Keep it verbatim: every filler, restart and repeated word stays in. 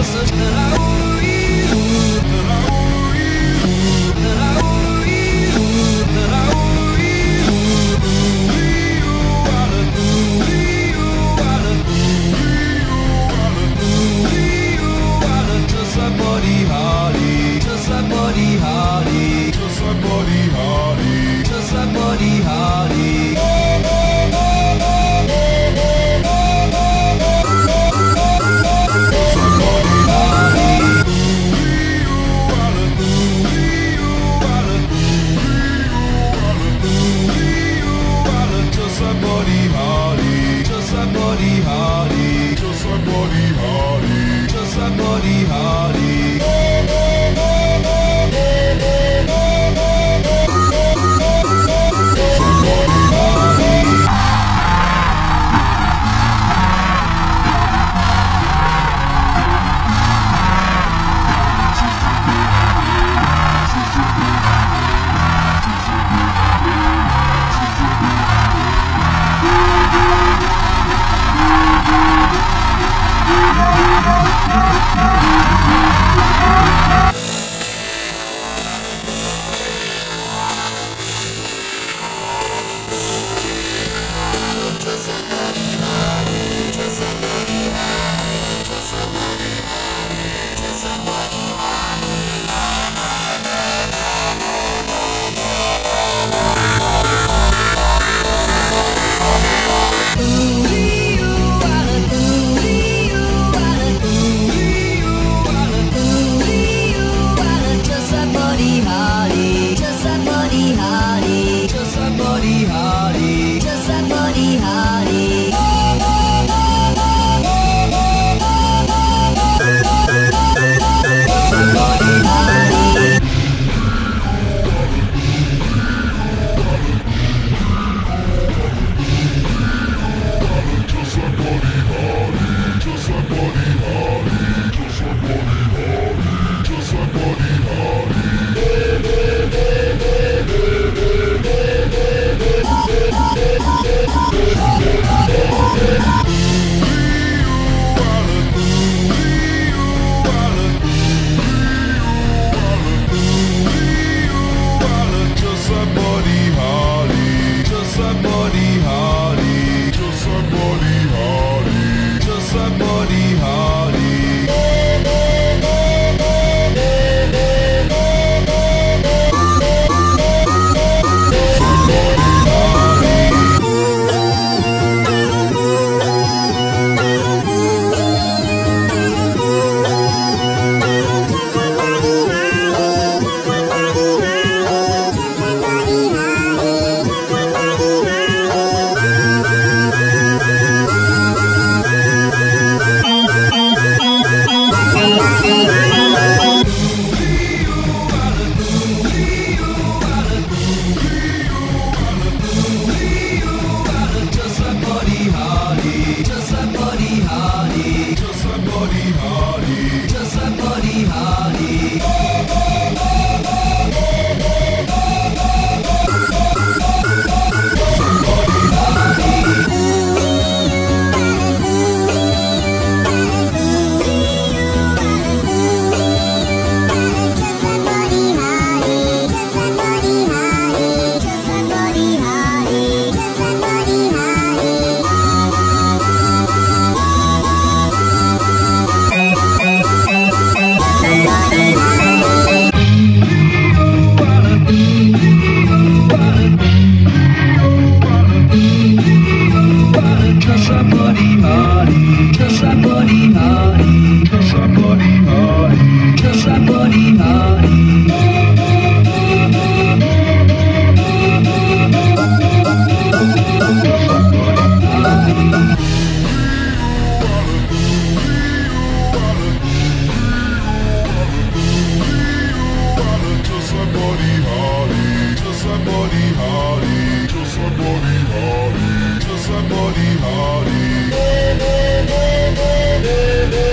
Buddy Holly, just like Buddy Holly, just like Buddy Holly. Just like Buddy Holly, just like Buddy Holly, just like Buddy Holly, just like Buddy Holly. Buddy Holly, just like Buddy Holly.